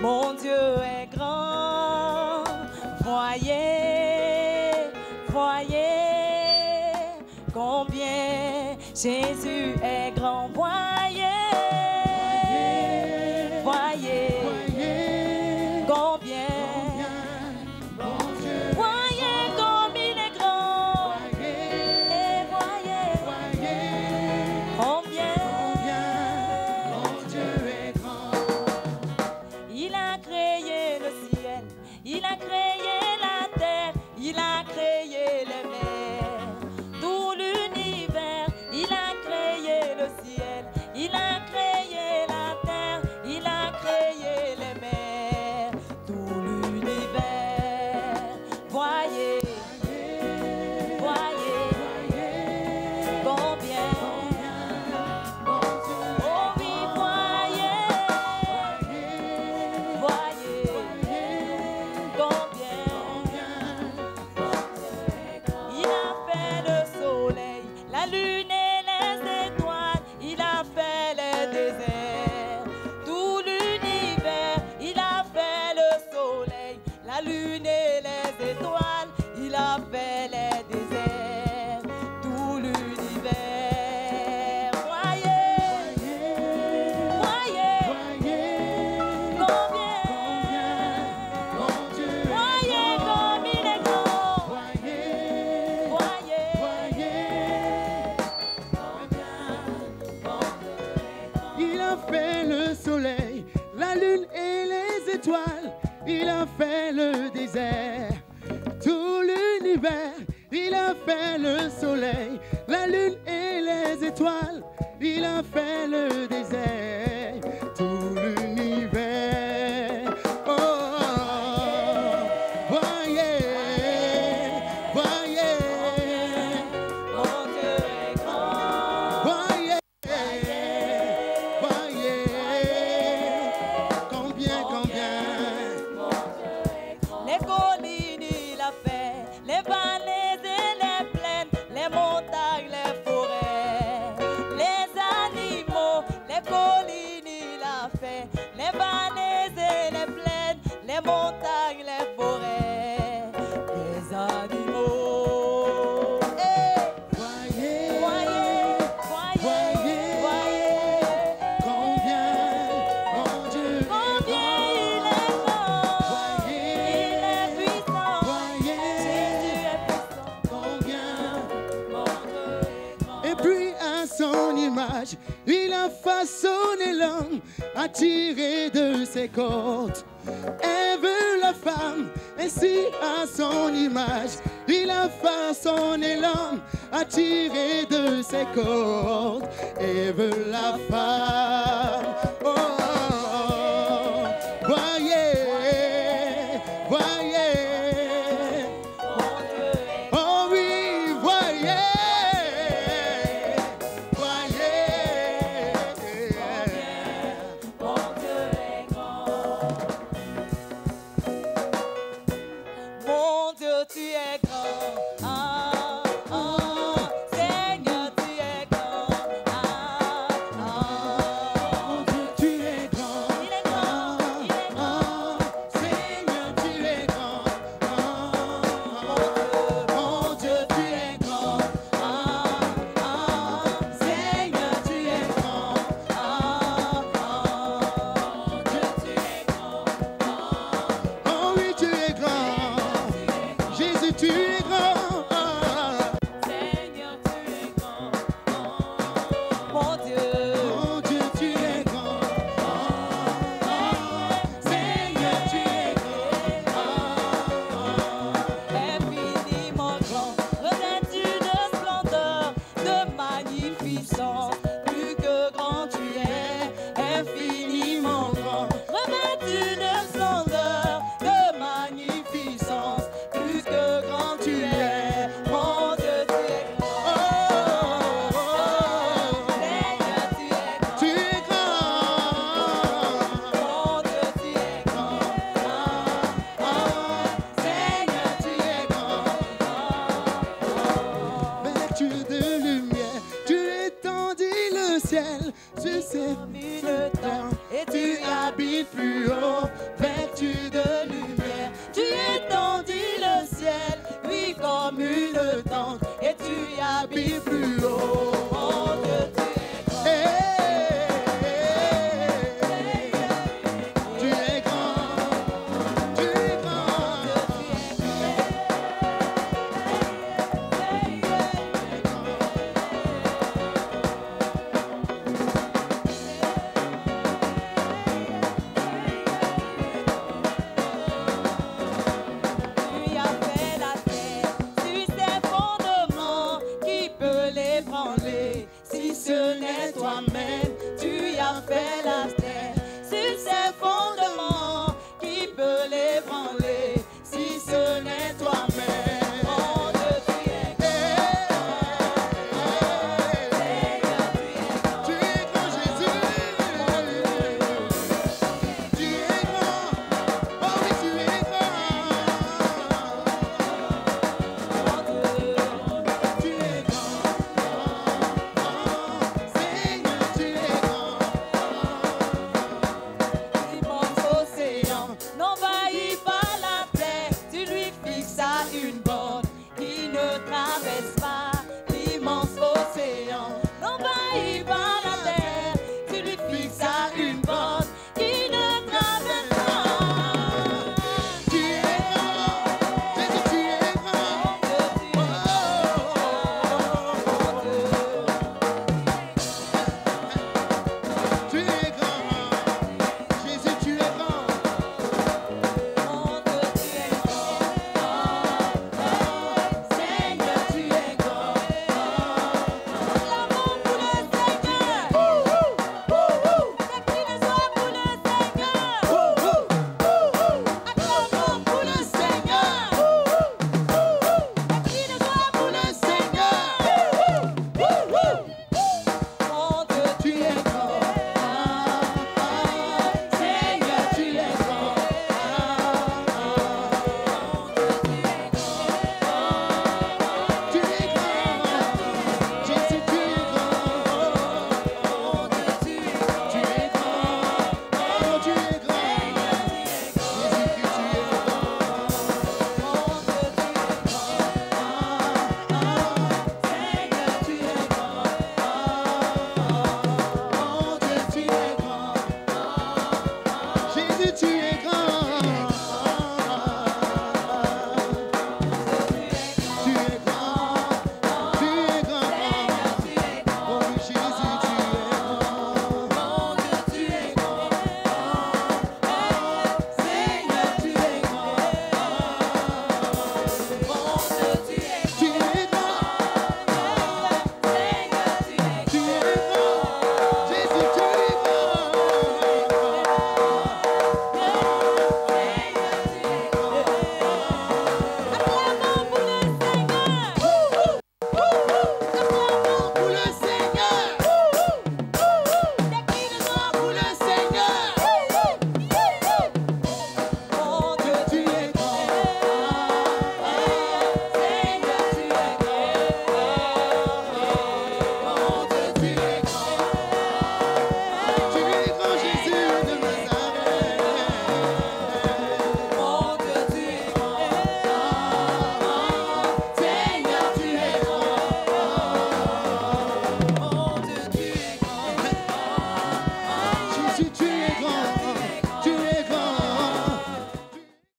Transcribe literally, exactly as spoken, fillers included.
Mon Dieu est grand, voyez, voyez combien Jésus est grand, voyez, voyez, voyez combien, mon Dieu, voyez comme il est grand, et voyez, voyez combien, combien mon Dieu est grand. Il a créé le ciel, il a créé la terre, il a créé les mers, tout l'univers, il a créé le ciel, il a créé la terre, il a créé les mers, tout l'univers. Voyez, voyez, voyez combien. Oh oui, voyez, voyez combien. Il a fait le soleil, la lune et les étoiles, il a fait les déserts, tout l'univers, il a fait le soleil, la lune et les étoiles, il a fait les déserts, tout l'univers. Voyez, voyez combien, voyez comme il est grand, voyez, Il a fait le soleil, la lune et les étoiles, il a fait le désert, tout l'univers, il a fait le soleil, la lune et les étoiles, il a fait le désert, tout l'univers. Oh, voyez, voyez, mon Dieu est grand, voyez, voyez, combien, combien, les collines il a fait, les vallées et les plaines, les montagnes, les forêts, les animaux, les collines il a fait, les vallées et les plaines, les montagnes, les forêts, les animaux. Hey! voyez, Voyez, voyez, voyez combien, mon Dieu, combien il est grand, il voyez, est puissant, Jésus voyez, est puissant, combien. mon Dieu est grand. Et puis à son image, il a façonné l'homme, attiré de ses côtes. Ève la femme, ainsi à son image, il a façonné l'homme, attiré de ses côtes. Ève la femme, oh, oh, oh. Voyez, voyez, oh oui, voyez, voyez. Mon Dieu est grand, mon Dieu tu es grand, ah, ah, Seigneur tu es grand, ah, ah. ciel, tu sais, le temps, et tu habites plus haut, vêtu de lumière. Tu étendis le ciel, oui, comme une tente, et tu habites plus haut.